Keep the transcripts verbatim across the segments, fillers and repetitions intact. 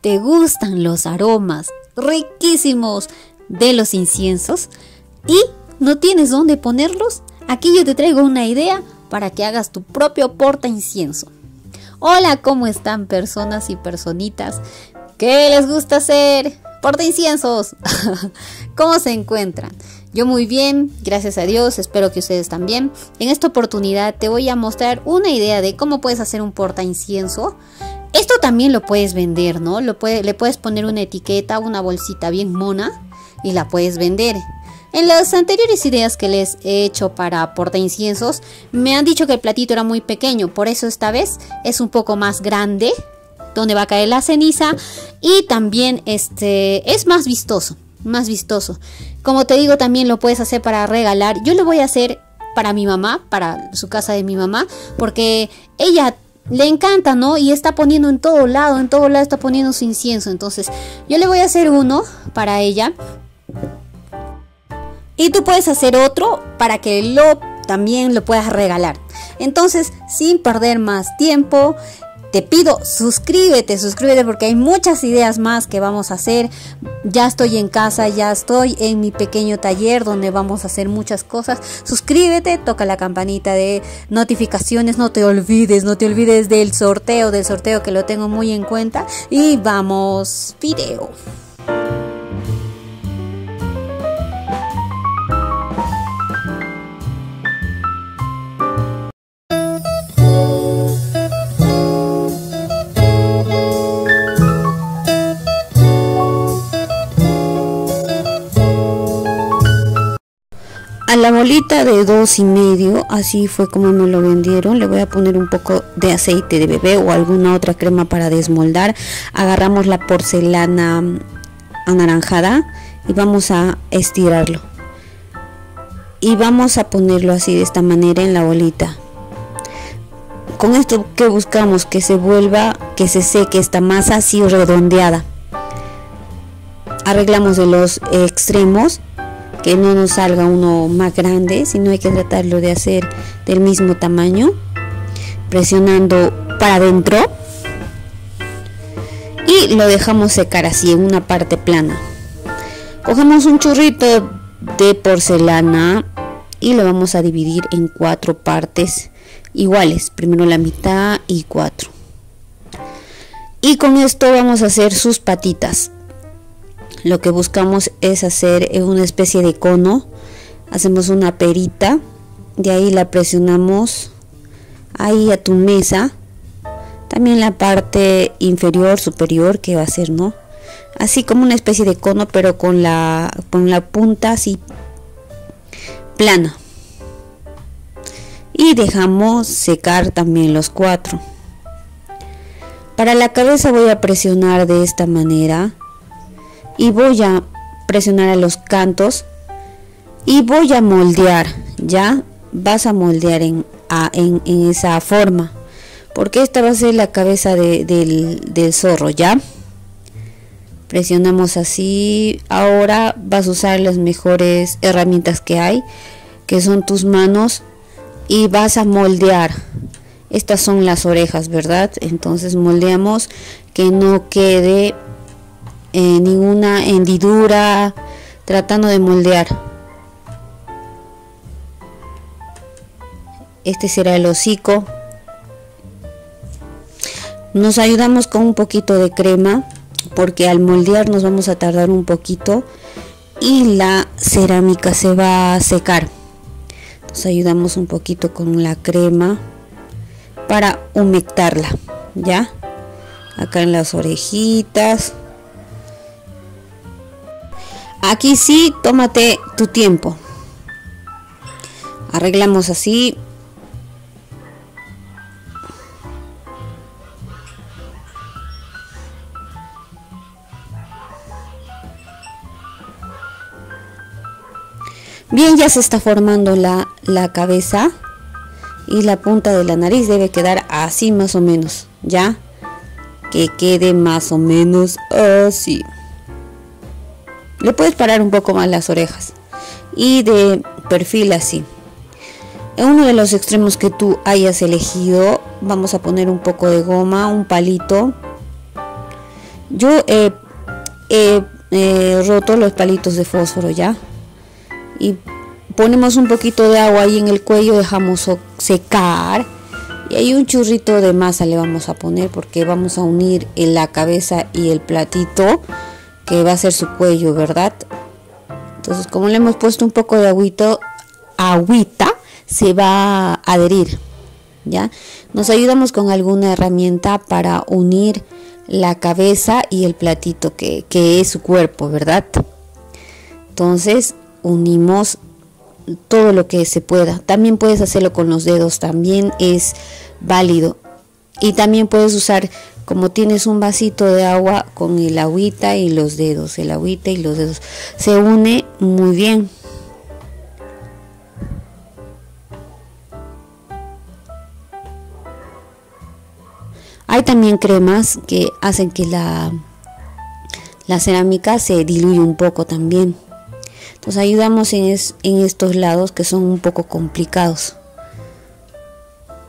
¿Te gustan los aromas riquísimos de los inciensos y no tienes dónde ponerlos? Aquí yo te traigo una idea para que hagas tu propio porta incienso. Hola, ¿cómo están personas y personitas? ¿Qué les gusta hacer? Porta inciensos. ¿Cómo se encuentran? Yo muy bien, gracias a Dios, espero que ustedes también. En esta oportunidad te voy a mostrar una idea de cómo puedes hacer un porta incienso. Esto también lo puedes vender, ¿no? Lo puede, le puedes poner una etiqueta, una bolsita bien mona y la puedes vender. En las anteriores ideas que les he hecho para porta inciensos me han dicho que el platito era muy pequeño, por eso esta vez es un poco más grande, donde va a caer la ceniza y también este es más vistoso, más vistoso. Como te digo, también lo puedes hacer para regalar. Yo lo voy a hacer para mi mamá, para su casa de mi mamá, porque ella le encanta, ¿no? Y está poniendo en todo lado, en todo lado está poniendo su incienso. Entonces yo le voy a hacer uno para ella. Y tú puedes hacer otro para que lo, también lo puedas regalar. Entonces, sin perder más tiempo, te pido suscríbete, suscríbete porque hay muchas ideas más que vamos a hacer. Ya estoy en casa, ya estoy en mi pequeño taller donde vamos a hacer muchas cosas. Suscríbete, toca la campanita de notificaciones, no te olvides, no te olvides del sorteo, del sorteo que lo tengo muy en cuenta. Y vamos, video. A la bolita de dos y medio, así fue como me lo vendieron, le voy a poner un poco de aceite de bebé o alguna otra crema para desmoldar. Agarramos la porcelana anaranjada y vamos a estirarlo. Y vamos a ponerlo así de esta manera en la bolita. Con esto que buscamos que se vuelva, que se seque esta masa así redondeada. Arreglamos de los extremos, que no nos salga uno más grande, sino hay que tratarlo de hacer del mismo tamaño, presionando para adentro, y lo dejamos secar así en una parte plana. Cogemos un churrito de porcelana y lo vamos a dividir en cuatro partes iguales, primero la mitad y cuatro, y con esto vamos a hacer sus patitas. Lo que buscamos es hacer una especie de cono. Hacemos una perita, de ahí la presionamos ahí a tu mesa, también la parte inferior, superior, que va a ser, ¿no? Así como una especie de cono, pero con la, con la punta así plana. Y dejamos secar también los cuatro. Para la cabeza voy a presionar de esta manera. Y voy a presionar a los cantos y voy a moldear, ya vas a moldear en, a, en, en esa forma, porque esta va a ser la cabeza de, del, del zorro, ya. Presionamos así, ahora vas a usar las mejores herramientas que hay, que son tus manos, y vas a moldear. Estas son las orejas, ¿verdad? Entonces moldeamos que no quede Eh, ninguna hendidura, tratando de moldear. Este será el hocico. Nos ayudamos con un poquito de crema, porque al moldear nos vamos a tardar un poquito y la cerámica se va a secar. Nos ayudamos un poquito con la crema para humectarla, ya, acá en las orejitas. Aquí sí, tómate tu tiempo. Arreglamos así. Bien, ya se está formando la, la cabeza y la punta de la nariz debe quedar así más o menos, ¿ya? Que quede más o menos así. Le puedes parar un poco más las orejas y de perfil así. En uno de los extremos que tú hayas elegido vamos a poner un poco de goma, un palito, Yo he, he, he roto los palitos de fósforo ya, y ponemos un poquito de agua ahí en el cuello, dejamos secar, y ahí un churrito de masa le vamos a poner, porque vamos a unir en la cabeza y el platito que va a ser su cuello, ¿verdad? Entonces, como le hemos puesto un poco de agüito, agüita, se va a adherir, ¿ya? Nos ayudamos con alguna herramienta para unir la cabeza y el platito que, que es su cuerpo, ¿verdad? Entonces unimos todo lo que se pueda. También puedes hacerlo con los dedos, también es válido. Y también puedes usar, como tienes un vasito de agua, con el agüita y los dedos, el agüita y los dedos. Se une muy bien. Hay también cremas que hacen que la, la cerámica se diluya un poco también. Entonces ayudamos en, es, en estos lados que son un poco complicados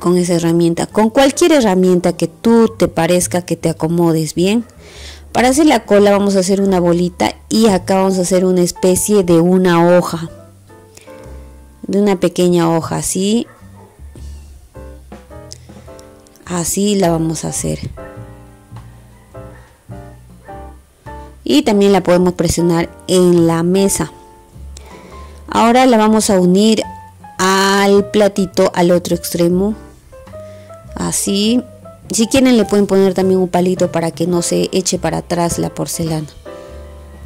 con esa herramienta. Con cualquier herramienta que tú te parezca que te acomodes bien. Para hacer la cola vamos a hacer una bolita y acá vamos a hacer una especie de una hoja. De una pequeña hoja así. Así la vamos a hacer. Y también la podemos presionar en la mesa. Ahora la vamos a unir al platito, al otro extremo. Así. Si quieren le pueden poner también un palito para que no se eche para atrás la porcelana.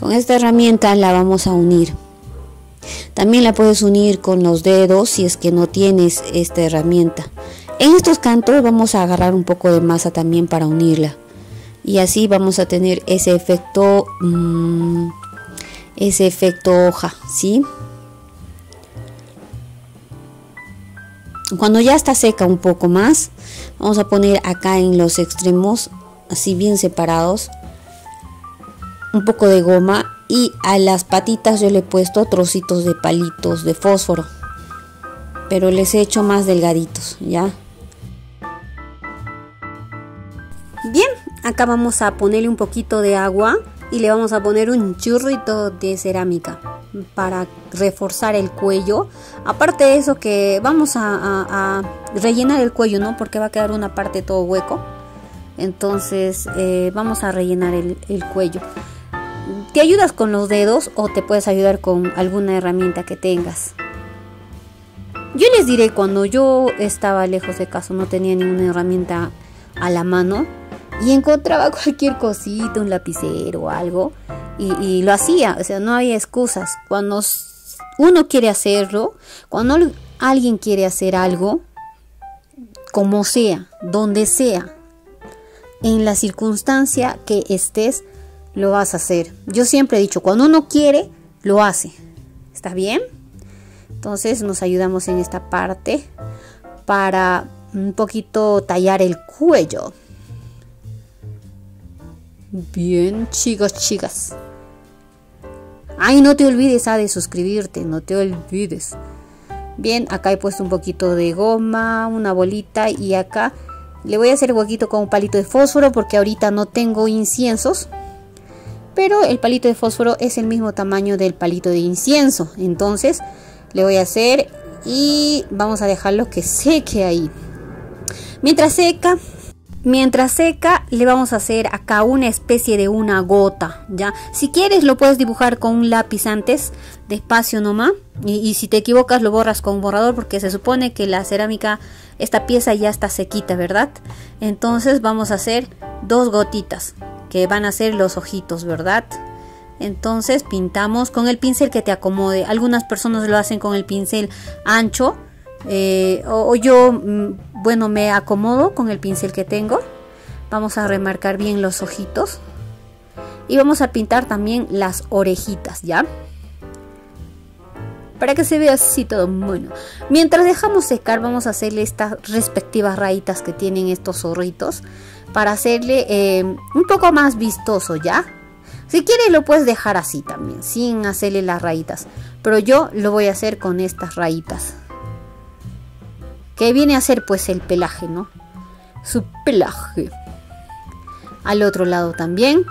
Con esta herramienta la vamos a unir. También la puedes unir con los dedos si es que no tienes esta herramienta. En estos cantos vamos a agarrar un poco de masa también para unirla. Y así vamos a tener ese efecto, mmm, ese efecto hoja, ¿sí? Cuando ya está seca un poco más, vamos a poner acá en los extremos, así bien separados, un poco de goma. Y a las patitas yo le he puesto trocitos de palitos de fósforo, pero les he hecho más delgaditos, ¿ya? Bien, acá vamos a ponerle un poquito de agua y le vamos a poner un churrito de cerámica para reforzar el cuello. Aparte de eso que vamos a, a, a rellenar el cuello, ¿no? Porque va a quedar una parte todo hueco. Entonces eh, vamos a rellenar el, el cuello. Te ayudas con los dedos o te puedes ayudar con alguna herramienta que tengas. Yo les diré, cuando yo estaba lejos de casa, no tenía ninguna herramienta a la mano y encontraba cualquier cosita, un lapicero o algo, y, y lo hacía. O sea, no había excusas. Cuando uno quiere hacerlo, cuando alguien quiere hacer algo, como sea, donde sea, en la circunstancia que estés, lo vas a hacer. Yo siempre he dicho, cuando uno quiere, lo hace. ¿Está bien? Entonces nos ayudamos en esta parte para un poquito tallar el cuello. Bien, chicos, chicas. Ay, no te olvides ah, de suscribirte, no te olvides. Bien, acá he puesto un poquito de goma, una bolita, y acá le voy a hacer huequito con un palito de fósforo porque ahorita no tengo inciensos. Pero el palito de fósforo es el mismo tamaño del palito de incienso. Entonces le voy a hacer y vamos a dejarlo que seque ahí. Mientras seca, mientras seca le vamos a hacer acá una especie de una gota, ¿ya? Si quieres lo puedes dibujar con un lápiz antes, despacio nomás. Y, y si te equivocas lo borras con un borrador porque se supone que la cerámica, esta pieza ya está sequita, ¿verdad? Entonces vamos a hacer dos gotitas que van a ser los ojitos, ¿verdad? Entonces pintamos con el pincel que te acomode. Algunas personas lo hacen con el pincel ancho, eh, o, o yo, bueno, me acomodo con el pincel que tengo. Vamos a remarcar bien los ojitos y vamos a pintar también las orejitas, ¿ya? Para que se vea así todo bueno. Mientras dejamos secar vamos a hacerle estas respectivas rayitas que tienen estos zorritos para hacerle eh, un poco más vistoso, ¿ya? Si quieres lo puedes dejar así también, sin hacerle las rayitas. Pero yo lo voy a hacer con estas rayitas. Que viene a ser pues el pelaje, ¿no? Su pelaje. al otro lado también.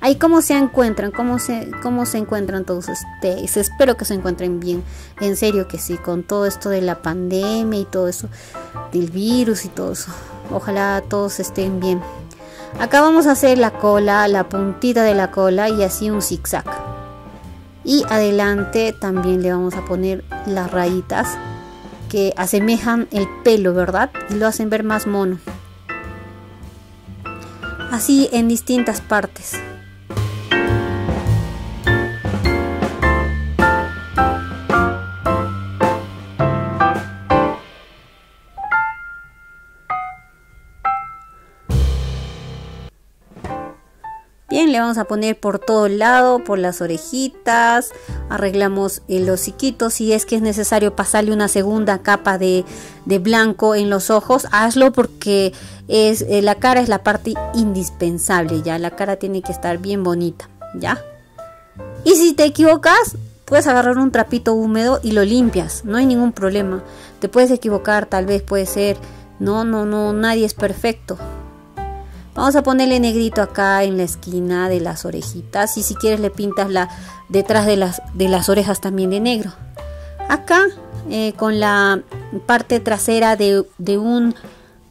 Ahí cómo se encuentran, cómo se, cómo se encuentran todos ustedes. Espero que se encuentren bien, en serio que sí, con todo esto de la pandemia y todo eso, del virus y todo eso. Ojalá todos estén bien. Acá vamos a hacer la cola, la puntita de la cola y así un zigzag. Y adelante también le vamos a poner las rayitas que asemejan el pelo, ¿verdad? Y lo hacen ver más mono. Así en distintas partes. Bien, le vamos a poner por todo lado, por las orejitas, arreglamos el hociquito, si es que es necesario pasarle una segunda capa de, de blanco en los ojos, hazlo porque es, eh, la cara es la parte indispensable, ya, la cara tiene que estar bien bonita, ya. Y si te equivocas, puedes agarrar un trapito húmedo y lo limpias, no hay ningún problema, te puedes equivocar, tal vez puede ser, no, no, no, nadie es perfecto. Vamos a ponerle negrito acá en la esquina de las orejitas y si quieres le pintas la, detrás de las, de las orejas también de negro. Acá eh, con la parte trasera de, de, un,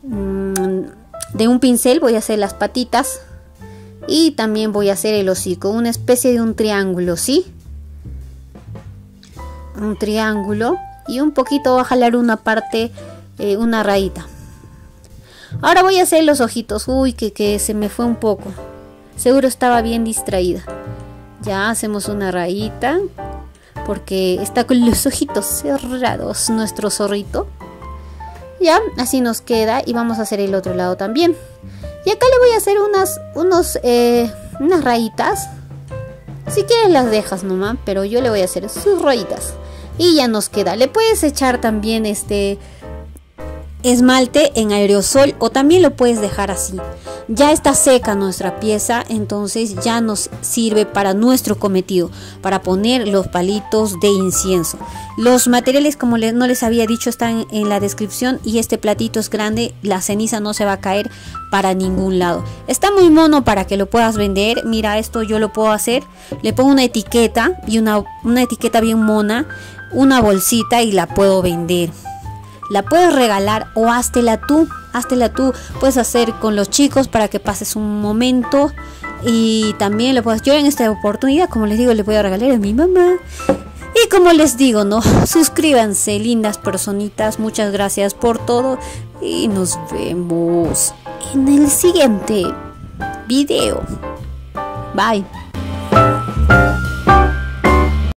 de un pincel voy a hacer las patitas y también voy a hacer el hocico, una especie de un triángulo, ¿sí? Un triángulo y un poquito voy a jalar una parte, eh, una rayita. Ahora voy a hacer los ojitos. Uy, que, que se me fue un poco. Seguro estaba bien distraída. Ya hacemos una rayita. Porque está con los ojitos cerrados nuestro zorrito. Ya, así nos queda. Y vamos a hacer el otro lado también. Y acá le voy a hacer unas, unos, eh, unas rayitas. Si quieres las dejas nomás. Pero yo le voy a hacer sus rayitas. Y ya nos queda. Le puedes echar también este... esmalte en aerosol o también lo puedes dejar así. Ya está seca nuestra pieza, entonces ya nos sirve para nuestro cometido, para poner los palitos de incienso. Los materiales, como les, no les había dicho, están en la descripción y este platito es grande, la ceniza no se va a caer para ningún lado. Está muy mono para que lo puedas vender. Mira, esto yo lo puedo hacer, le pongo una etiqueta y una, una etiqueta bien mona, una bolsita y la puedo vender. La puedes regalar o háztela tú, háztela tú, puedes hacer con los chicos para que pases un momento y también lo puedes, yo en esta oportunidad, como les digo, le voy a regalar a mi mamá. Y como les digo, no, suscríbanse, lindas personitas, muchas gracias por todo y nos vemos en el siguiente video. Bye.